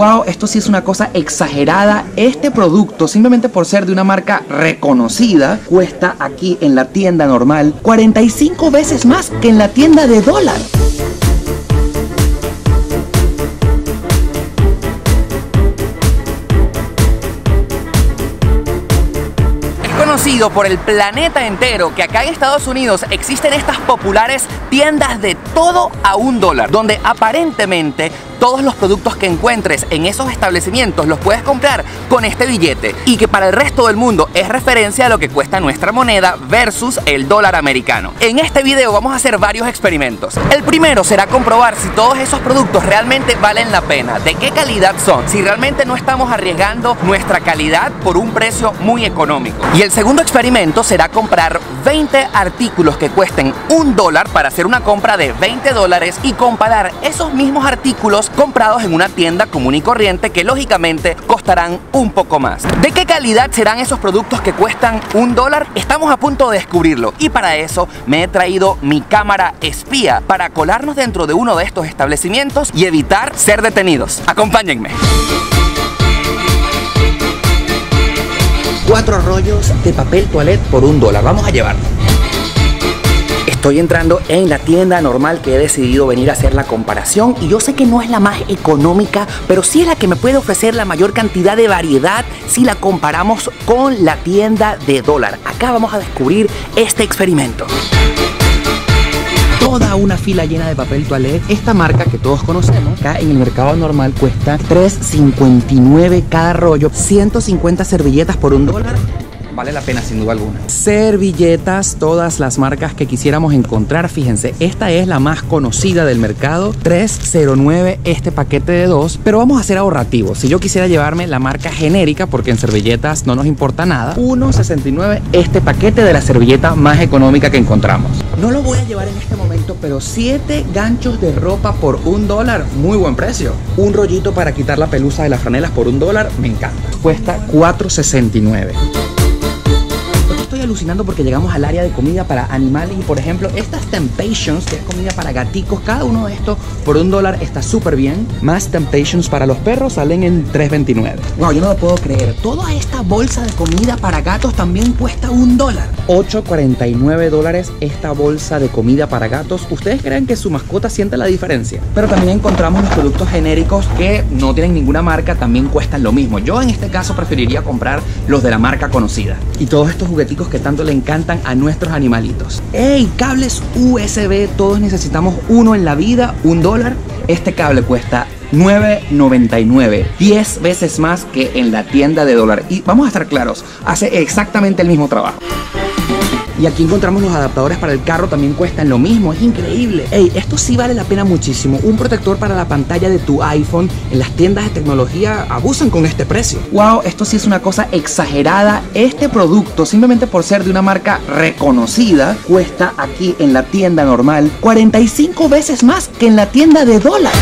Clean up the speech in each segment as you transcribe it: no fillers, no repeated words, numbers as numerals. wow, esto sí es una cosa exagerada. Este producto, simplemente por ser de una marca reconocida, cuesta aquí en la tienda normal 45 veces más que en la tienda de dólar. Conocido por el planeta entero que acá en Estados Unidos existen estas populares tiendas de todo a $1, donde aparentemente todos los productos que encuentres en esos establecimientos los puedes comprar con este billete, y que para el resto del mundo es referencia a lo que cuesta nuestra moneda versus el dólar americano. En este video vamos a hacer varios experimentos. El primero será comprobar si todos esos productos realmente valen la pena, de qué calidad son, si realmente no estamos arriesgando nuestra calidad por un precio muy económico. Y el segundo experimento será comprar 20 artículos que cuesten $1 para hacer una compra de $20 y comparar esos mismos artículos comprados en una tienda común y corriente que lógicamente costarán un poco más. ¿De qué calidad serán esos productos que cuestan $1? Estamos a punto de descubrirlo, y para eso me he traído mi cámara espía para colarnos dentro de uno de estos establecimientos y evitar ser detenidos. Acompáñenme. 4 rollos de papel toalete por $1, vamos a llevarlo. Estoy entrando en la tienda normal que he decidido venir a hacer la comparación, y yo sé que no es la más económica, pero sí es la que me puede ofrecer la mayor cantidad de variedad si la comparamos con la tienda de dólar. Acá vamos a descubrir este experimento. Toda una fila llena de papel toalé. Esta marca que todos conocemos, acá en el mercado normal cuesta $3.59 cada rollo, 150 servilletas por $1. Vale la pena sin duda alguna. Servilletas, todas las marcas que quisiéramos encontrar. Fíjense, esta es la más conocida del mercado, $3.09 este paquete de 2, pero vamos a ser ahorrativos. Si yo quisiera llevarme la marca genérica, porque en servilletas no nos importa nada, $1.69 este paquete de la servilleta más económica que encontramos. No lo voy a llevar en este momento, pero 7 ganchos de ropa por $1, muy buen precio. Un rollito para quitar la pelusa de las franelas por $1, me encanta. Cuesta $4.69. Estoy alucinando porque llegamos al área de comida para animales, y por ejemplo estas Temptations, que es comida para gaticos, cada uno de estos por $1 está súper bien. Más Temptations para los perros salen en $3.29. Wow, yo no lo puedo creer. Toda esta bolsa de comida para gatos también cuesta $1. $8.49 esta bolsa de comida para gatos. ¿Ustedes creen que su mascota siente la diferencia? Pero también encontramos los productos genéricos que no tienen ninguna marca, también cuestan lo mismo. Yo en este caso preferiría comprar los de la marca conocida. Y todos estos juguetitos que tanto le encantan a nuestros animalitos. ¡Ey! Cables USB, todos necesitamos uno en la vida, $1. Este cable cuesta $9.99, 10 veces más que en la tienda de dólar. Y vamos a estar claros, hace exactamente el mismo trabajo. Y aquí encontramos los adaptadores para el carro, también cuestan lo mismo, es increíble. Ey, esto sí vale la pena muchísimo. Un protector para la pantalla de tu iPhone, en las tiendas de tecnología abusan con este precio. Wow, esto sí es una cosa exagerada. Este producto, simplemente por ser de una marca reconocida, cuesta aquí en la tienda normal 45 veces más que en la tienda de dólar.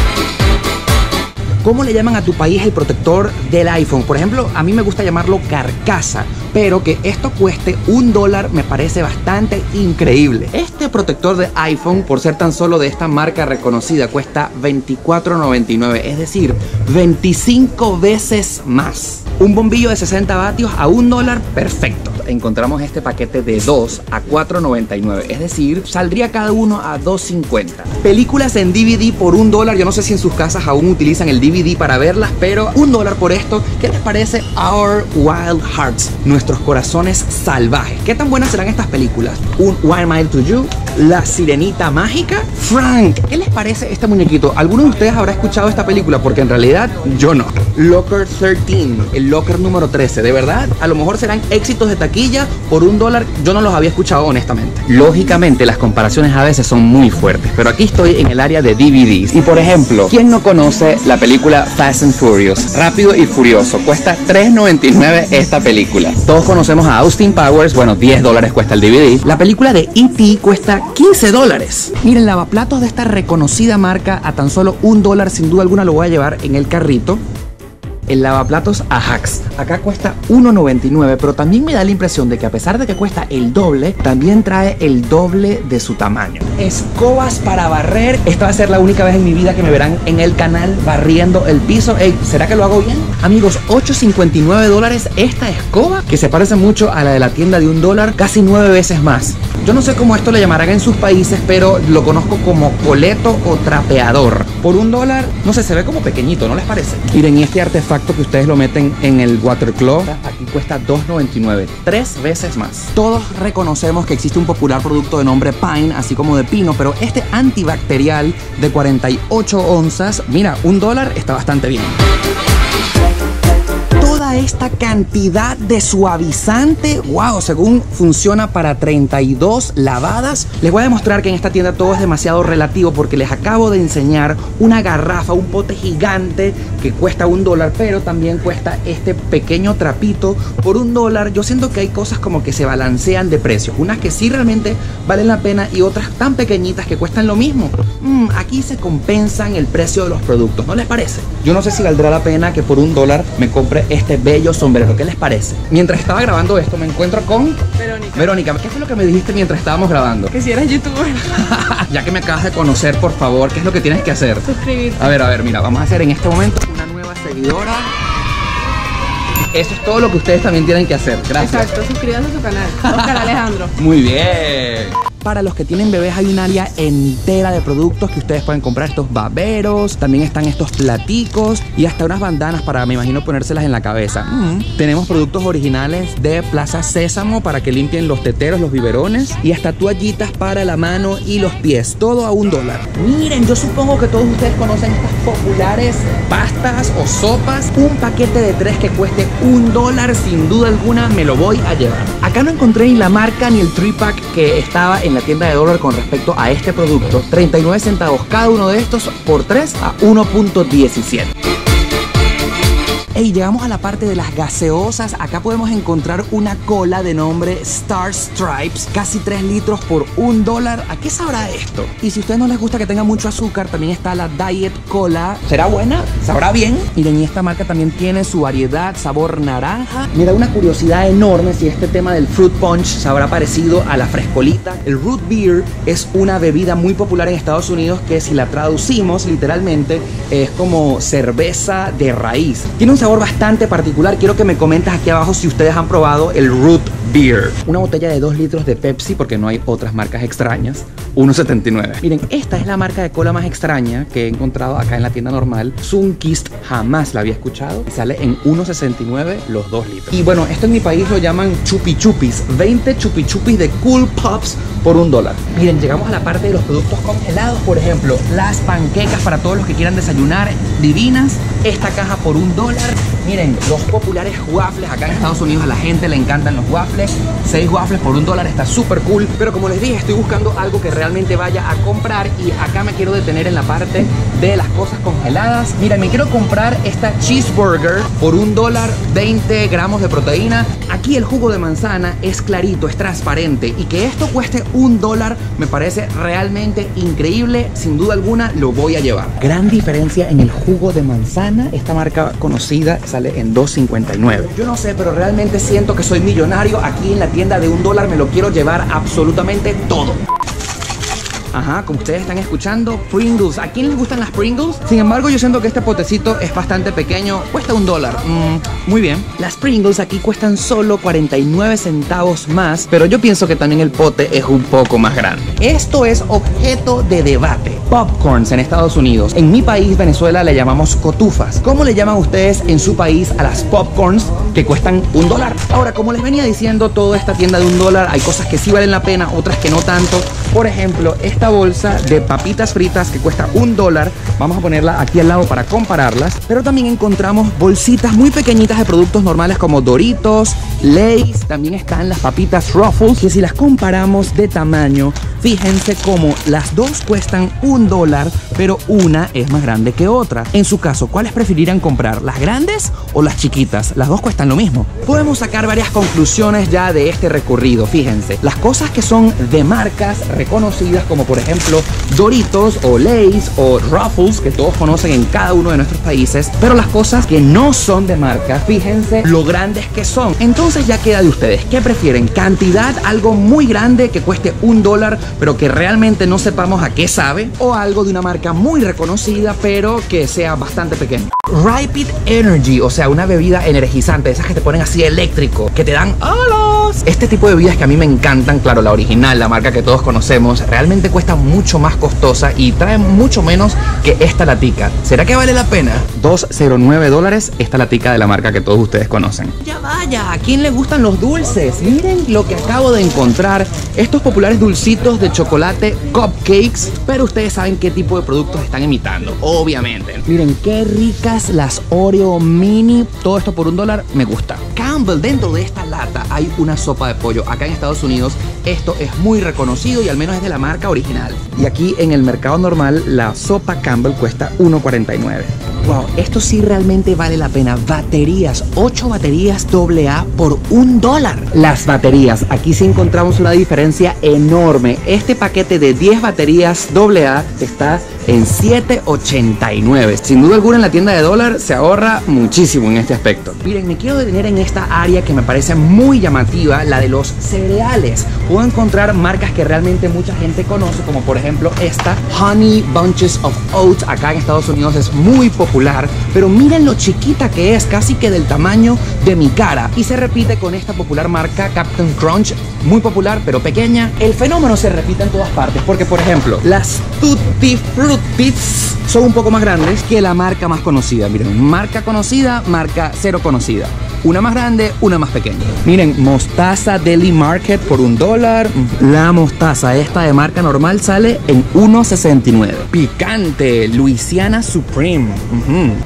¿Cómo le llaman a tu país el protector del iPhone? Por ejemplo, a mí me gusta llamarlo carcasa, pero que esto cueste $1 me parece bastante increíble. Este protector de iPhone, por ser tan solo de esta marca reconocida, cuesta $24.99, es decir, 25 veces más. Un bombillo de 60 vatios a $1, perfecto. Encontramos este paquete de 2 a $4.99, es decir, saldría cada uno a $2.50. Películas en DVD por $1, yo no sé si en sus casas aún utilizan el DVD para verlas, pero $1 por esto. ¿Qué les parece Our Wild Hearts? Nuestros corazones salvajes. ¿Qué tan buenas serán estas películas? Un One Mile to You, La Sirenita Mágica, Frank. ¿Qué les parece este muñequito? ¿Alguno de ustedes habrá escuchado esta película? Porque en realidad yo no. Locker 13, el locker número 13, de verdad, a lo mejor serán éxitos de taquilla por $1, yo no los había escuchado honestamente. Lógicamente las comparaciones a veces son muy fuertes, pero aquí estoy en el área de DVDs, y por ejemplo, ¿quién no conoce la película Fast and Furious? Rápido y Furioso, cuesta $3.99 esta película. Todos conocemos a Austin Powers, bueno, $10 cuesta el DVD. La película de E.T. cuesta $15. Miren, lavaplatos de esta reconocida marca a tan solo $1, sin duda alguna lo voy a llevar en el carrito. el lavaplatos Ajax. Acá cuesta $1.99, pero también me da la impresión de que a pesar de que cuesta el doble, también trae el doble de su tamaño. Escobas para barrer. Esta va a ser la única vez en mi vida que me verán en el canal barriendo el piso. Ey, ¿será que lo hago bien? Amigos, $8.59 esta escoba, que se parece mucho a la de la tienda de $1, casi 9 veces más. Yo no sé cómo esto le llamarán en sus países, pero lo conozco como coleto o trapeador. Por $1, no sé, se ve como pequeñito, ¿no les parece? Miren, y este artefacto que ustedes lo meten en el waterclaw, aquí cuesta $2.99, 3 veces más. Todos reconocemos que existe un popular producto de nombre Pine, así como de pino, pero este antibacterial de 48 onzas, mira, $1 está bastante bien. Toda esta cantidad de suavizante, wow, según funciona para 32 lavadas. Les voy a demostrar que en esta tienda todo es demasiado relativo, porque les acabo de enseñar una garrafa, un pote gigante que cuesta $1, pero también cuesta este pequeño trapito por $1. Yo siento que hay cosas como que se balancean de precios, unas que sí realmente valen la pena y otras tan pequeñitas que cuestan lo mismo. Aquí se compensan el precio de los productos, ¿no les parece? Yo no sé si valdrá la pena que por $1 me compre este bello sombrero. ¿Qué les parece? Mientras estaba grabando esto me encuentro con... Verónica, ¿qué fue lo que me dijiste mientras estábamos grabando? Que si eras youtuber. Ya que me acabas de conocer, por favor, ¿qué es lo que tienes que hacer? Suscribirte. A ver, mira, vamos a hacer en este momento una nueva seguidora. Eso es todo lo que ustedes también tienen que hacer. Gracias. Exacto, suscríbanse a su canal, Oscar Alejandro. Muy bien. Para los que tienen bebés hay un área entera de productos que ustedes pueden comprar. Estos baberos, también están estos platicos y hasta unas bandanas para, me imagino, ponérselas en la cabeza. Tenemos productos originales de Plaza Sésamo para que limpien los teteros, los biberones, y hasta toallitas para la mano y los pies. Todo a $1. Miren, yo supongo que todos ustedes conocen estas populares pastas o sopas. Un paquete de 3 que cueste $1, sin duda alguna me lo voy a llevar. Acá no encontré ni la marca ni el 3-pack que estaba en la tienda de $1 con respecto a este producto. 39 centavos cada uno de estos por 3 a 1.17. Y llegamos a la parte de las gaseosas. Acá podemos encontrar una cola de nombre Star Stripes, casi 3 litros por $1. ¿A qué sabrá esto? Y si a ustedes no les gusta que tenga mucho azúcar, también está la Diet Cola. ¿Será buena? ¿Sabrá bien? Miren, y esta marca también tiene su variedad, sabor naranja. Me da una curiosidad enorme si este tema del Fruit Punch se habrá parecido a la frescolita. El Root Beer es una bebida muy popular en Estados Unidos que, si la traducimos literalmente, es como cerveza de raíz. Tiene un sabor bastante particular. Quiero que me comentas aquí abajo si ustedes han probado el Root Beer. Una botella de 2 litros de Pepsi, porque no hay otras marcas extrañas, $1.79. Miren, esta es la marca de cola más extraña que he encontrado acá en la tienda normal. Sunkist, jamás la había escuchado. Sale en $1.69 los 2 litros. Y bueno, esto en mi país lo llaman chupi chupis. 20 chupi chupis de Cool Pops por $1. Miren, llegamos a la parte de los productos congelados. Por ejemplo, las panquecas para todos los que quieran desayunar, divinas. Esta caja por $1. Miren, los populares waffles. Acá en Estados Unidos a la gente le encantan los waffles. 6 waffles por $1 está súper cool. Pero como les dije, estoy buscando algo que realmente vaya a comprar. Y acá me quiero detener en la parte de las cosas congeladas. Miren, me quiero comprar esta cheeseburger por $1, 20 gramos de proteína. Aquí el jugo de manzana es clarito, es transparente. Y que esto cueste $1 me parece realmente increíble. Sin duda alguna lo voy a llevar. Gran diferencia en el jugo de manzana. Esta marca conocida sale en $2.59. Yo no sé, pero realmente siento que soy millonario. Aquí en la tienda de $1 me lo quiero llevar absolutamente todo. Ajá, como ustedes están escuchando, Pringles. ¿A quién les gustan las Pringles? Sin embargo, yo siento que este potecito es bastante pequeño. Cuesta $1. Muy bien. Las Pringles aquí cuestan solo 49 centavos más, pero yo pienso que también el pote es un poco más grande. Esto es objeto de debate. Popcorns en Estados Unidos. En mi país, Venezuela, le llamamos cotufas. ¿Cómo le llaman ustedes en su país a las popcorns que cuestan $1? Ahora, como les venía diciendo, toda esta tienda de $1, hay cosas que sí valen la pena, otras que no tanto. Por ejemplo, esta bolsa de papitas fritas que cuesta $1, vamos a ponerla aquí al lado para compararlas. Pero también encontramos bolsitas muy pequeñitas de productos normales como Doritos, Lay's. También están las papitas Ruffles, que si las comparamos de tamaño, fíjense cómo las dos cuestan $1, pero una es más grande que otra. En su caso, ¿cuáles preferirían comprar? ¿Las grandes o las chiquitas? Las dos cuestan lo mismo. Podemos sacar varias conclusiones ya de este recorrido. Fíjense, las cosas que son de marcas reconocidas como por ejemplo Doritos o Lay's o Ruffles, que todos conocen en cada uno de nuestros países. Pero las cosas que no son de marca, fíjense lo grandes que son. Entonces ya queda de ustedes, ¿qué prefieren? ¿Cantidad, algo muy grande que cueste $1 pero que realmente no sepamos a qué sabe? ¿O algo de una marca muy reconocida pero que sea bastante pequeño? Rip It Energy, o sea, una bebida energizante, esas que te ponen así eléctrico, que te dan ¡holos! Este tipo de bebidas que a mí me encantan, claro, la original, la marca que todos conocemos, realmente cuesta mucho más costosa y trae mucho menos que esta latica. ¿Será que vale la pena? $2.09 esta latica de la marca que todos ustedes conocen. Ya vaya, ¿a quién le gustan los dulces? Miren lo que acabo de encontrar, estos populares dulcitos de chocolate, cupcakes, pero ustedes saben qué tipo de productos están imitando, obviamente. Miren qué ricas las Oreo Mini, todo esto por $1, me gusta. Campbell, dentro de esta lata hay una sopa de pollo. Acá en Estados Unidos esto es muy reconocido y al menos es de la marca original. Y aquí en el mercado normal la sopa Campbell cuesta $1.49. Wow, esto sí realmente vale la pena. Baterías, 8 baterías AA por $1. Las baterías, aquí sí encontramos una diferencia enorme. Este paquete de 10 baterías AA está en $7.89. Sin duda alguna en la tienda de dólar se ahorra muchísimo en este aspecto. Miren, me quiero detener en esta área que me parece muy llamativa, la de los cereales. Puedo encontrar marcas que realmente mucha gente conoce, como por ejemplo esta Honey Bunches of Oats. Acá en Estados Unidos es muy popular, pero miren lo chiquita que es, casi que del tamaño de mi cara. Y se repite con esta popular marca Captain Crunch, muy popular pero pequeña. El fenómeno se repite en todas partes, porque por ejemplo las Tutti Fruit Pits son un poco más grandes que la marca más conocida. Miren, marca conocida, marca cero conocida. Una más grande, una más pequeña. Miren, mostaza Deli Market por $1. La mostaza esta de marca normal sale en $1.69. Picante, Louisiana Supreme.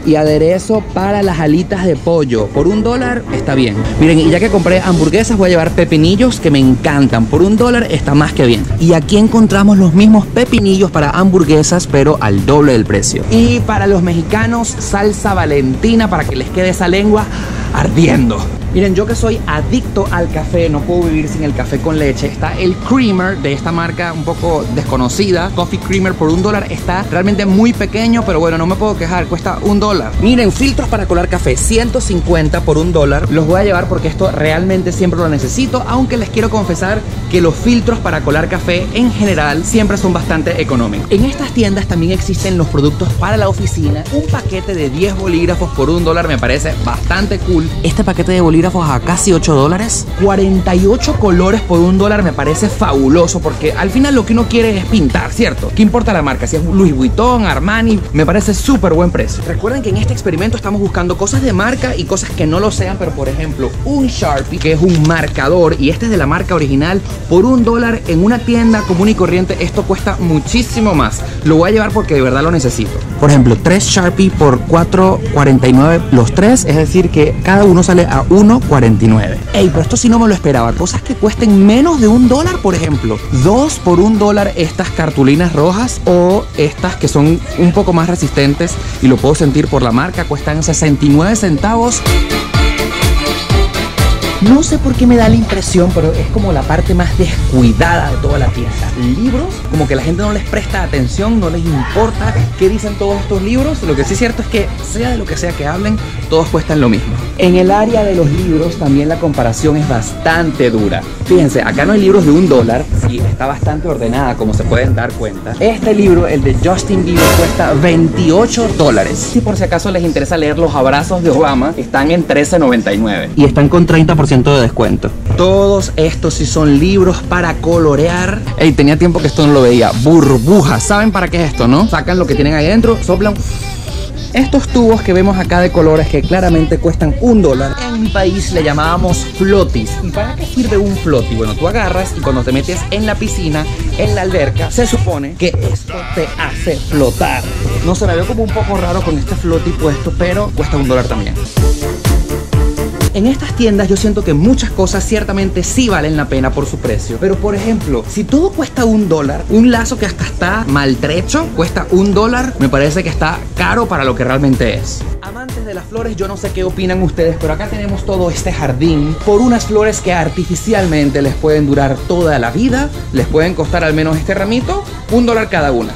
Y aderezo para las alitas de pollo. Por $1 está bien. Miren, y ya que compré hamburguesas, voy a llevar pepinillos que me encantan. Por $1 está más que bien. Y aquí encontramos los mismos pepinillos para hamburguesas, pero al doble del precio. Y para los mexicanos, salsa Valentina para que les quede esa lengua ardiendo. Miren, yo que soy adicto al café, no puedo vivir sin el café con leche. Está el creamer de esta marca un poco desconocida, Coffee Creamer por $1. Está realmente muy pequeño, pero bueno, no me puedo quejar, cuesta $1. Miren, filtros para colar café, 150 por $1. Los voy a llevar porque esto realmente siempre lo necesito, aunque les quiero confesar que los filtros para colar café en general siempre son bastante económicos. En estas tiendas también existen los productos para la oficina. Un paquete de 10 bolígrafos por $1 me parece bastante cool. Este paquete de bolígrafos a casi $8, 48 colores por $1 me parece fabuloso, porque al final lo que uno quiere es pintar, ¿cierto? ¿Qué importa la marca? Si es Louis Vuitton, Armani, me parece súper buen precio. Recuerden que en este experimento estamos buscando cosas de marca y cosas que no lo sean, pero por ejemplo un Sharpie, que es un marcador, y este es de la marca original, por $1 en una tienda común y corriente esto cuesta muchísimo más. Lo voy a llevar porque de verdad lo necesito. Por ejemplo, 3 Sharpie por $4.49 los 3, es decir que cada uno sale a $1.49. Ey, pero esto sí no me lo esperaba. Cosas que cuesten menos de $1, por ejemplo. 2 por $1 estas cartulinas rojas, o estas que son un poco más resistentes y lo puedo sentir por la marca, cuestan 69 centavos. No sé por qué me da la impresión, pero es como la parte más descuidada de toda la tienda. Libros, como que la gente no les presta atención, no les importa qué dicen todos estos libros. Lo que sí es cierto es que, sea de lo que sea que hablen, todos cuestan lo mismo. En el área de los libros también la comparación es bastante dura. Fíjense, acá no hay libros de $1, sí, está bastante ordenada, como se pueden dar cuenta. Este libro, el de Justin Bieber, cuesta $28. Si por si acaso les interesa leer Los Abrazos de Obama, están en $13.99 y están con 30% de descuento. Todos estos sí son libros para colorear. Ey, tenía tiempo que esto no lo veía. Burbujas, ¿saben para qué es esto, no? Sacan lo que tienen ahí dentro, soplan. Estos tubos que vemos acá de colores que claramente cuestan $1. En mi país le llamábamos flotis. ¿Y para qué sirve un floti? Bueno, tú agarras y cuando te metes en la piscina, en la alberca, se supone que esto te hace flotar. No se me veo como un poco raro con este floti puesto, pero cuesta $1 también. En estas tiendas yo siento que muchas cosas ciertamente sí valen la pena por su precio. Pero por ejemplo, si todo cuesta $1, un lazo que hasta está maltrecho cuesta $1, me parece que está caro para lo que realmente es. Amante amantes de las flores, yo no sé qué opinan ustedes, pero acá tenemos todo este jardín por unas flores que artificialmente les pueden durar toda la vida. Les pueden costar, al menos este ramito, $1 cada una.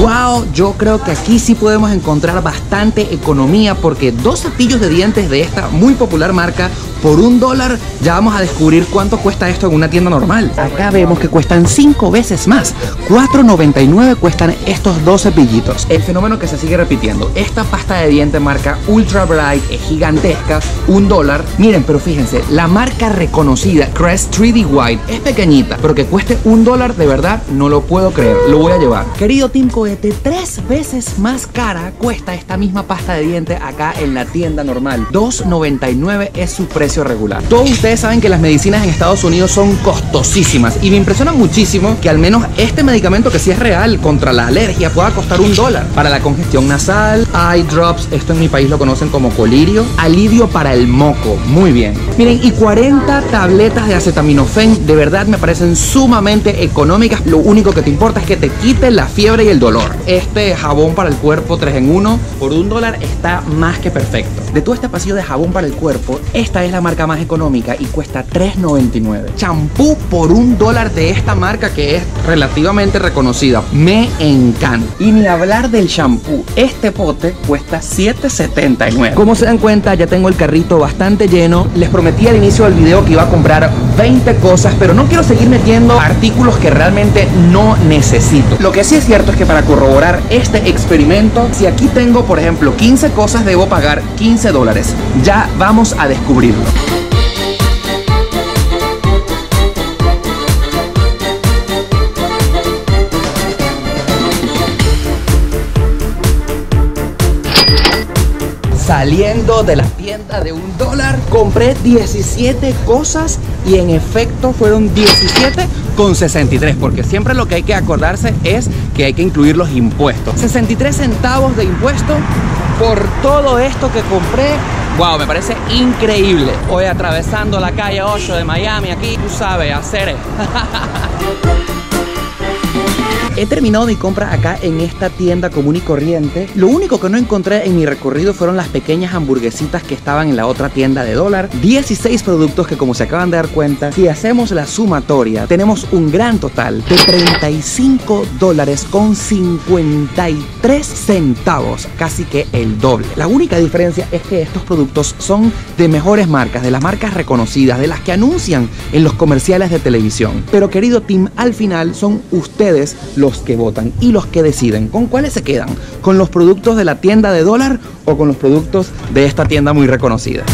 Wow, yo creo que aquí sí podemos encontrar bastante economía, porque dos cepillos de dientes de esta muy popular marca por $1, ya vamos a descubrir cuánto cuesta esto en una tienda normal. Acá vemos que cuestan 5 veces más, $4.99 cuestan estos dos cepillitos. El fenómeno que se sigue repitiendo, esta pasta de diente marca Ultra Bright es gigantesca, $1. Miren, pero fíjense, la marca reconocida Crest 3D White es pequeñita, pero que cueste $1, de verdad, no lo puedo creer, lo voy a llevar. Querido Team Cohete, 3 veces más cara cuesta esta misma pasta de diente acá en la tienda normal, $2.99 es su precio regular. Todos ustedes saben que las medicinas en Estados Unidos son costosísimas y me impresiona muchísimo que al menos este medicamento, que sí es real, contra la alergia, pueda costar $1. Para la congestión nasal, eye drops, esto en mi país lo conocen como colirio, alivio para el moco, muy bien. Miren, y 40 tabletas de acetaminofén, de verdad me parecen sumamente económicas. Lo único que te importa es que te quite la fiebre y el dolor. Este jabón para el cuerpo 3 en 1 por $1 está más que perfecto. De todo este pasillo de jabón para el cuerpo, esta es la marca más económica y cuesta $3.99. Champú por $1 de esta marca que es relativamente reconocida, me encanta. Y ni hablar del champú, este pote cuesta $7.79. Como se dan cuenta, ya tengo el carrito bastante lleno. Les prometí al inicio del video que iba a comprar 20 cosas, pero no quiero seguir metiendo artículos que realmente no necesito. Lo que sí es cierto es que para corroborar este experimento, si aquí tengo por ejemplo 15 cosas, debo pagar $15. Ya vamos a descubrirlo. Saliendo de la tienda de $1, compré 17 cosas y en efecto fueron 17,63, porque siempre lo que hay que acordarse es que hay que incluir los impuestos. 63 centavos de impuesto por todo esto que compré. Wow, me parece increíble. Hoy atravesando la calle 8 de Miami, aquí tú sabes, hacer. He terminado mi compra acá en esta tienda común y corriente. Lo único que no encontré en mi recorrido fueron las pequeñas hamburguesitas que estaban en la otra tienda de $1. 16 productos que, como se acaban de dar cuenta, si hacemos la sumatoria, tenemos un gran total de $35.53, casi que el doble. La única diferencia es que estos productos son de mejores marcas, de las marcas reconocidas, de las que anuncian en los comerciales de televisión. Pero querido team, al final son ustedes los que votan y los que deciden con cuáles se quedan, con los productos de la tienda de $1 o con los productos de esta tienda muy reconocida.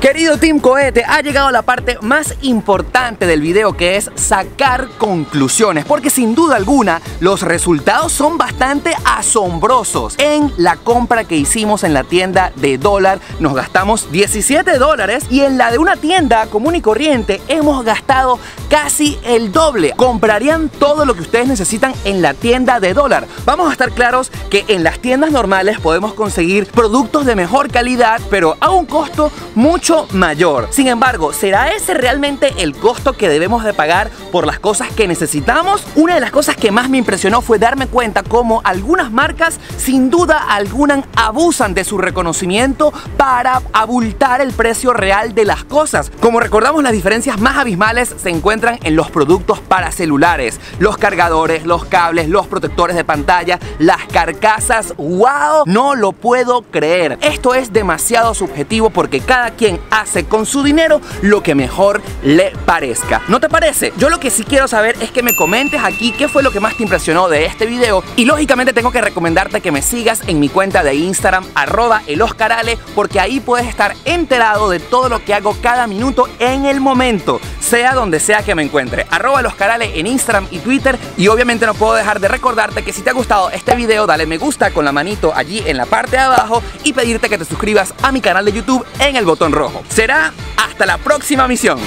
Querido Team Cohete, ha llegado la parte más importante del video, que es sacar conclusiones, porque sin duda alguna los resultados son bastante asombrosos. En la compra que hicimos en la tienda de $1 nos gastamos $17 y en la de una tienda común y corriente hemos gastado casi el doble. Comprarían todo lo que ustedes necesitan en la tienda de $1. Vamos a estar claros que en las tiendas normales podemos conseguir productos de mejor calidad, pero a un costo mucho mayor. Sin embargo, ¿será ese realmente el costo que debemos de pagar por las cosas que necesitamos? Una de las cosas que más me impresionó fue darme cuenta cómo algunas marcas sin duda alguna abusan de su reconocimiento para abultar el precio real de las cosas. Como recordamos, las diferencias más abismales se encuentran en los productos para celulares, los cargadores, los cables, los protectores de pantalla, las carcasas. ¡Wow! No lo puedo creer. Esto es demasiado subjetivo, porque cada quien hace con su dinero lo que mejor le parezca. ¿No te parece? Yo lo que sí quiero saber es que me comentes aquí qué fue lo que más te impresionó de este video, y lógicamente tengo que recomendarte que me sigas en mi cuenta de Instagram @eloscarale, porque ahí puedes estar enterado de todo lo que hago cada minuto en el momento, sea donde sea que me encuentre. @eloscarale en Instagram y Twitter. Y obviamente no puedo dejar de recordarte que si te ha gustado este video, dale me gusta con la manito allí en la parte de abajo, y pedirte que te suscribas a mi canal de YouTube en el botón rojo. Será hasta la próxima misión.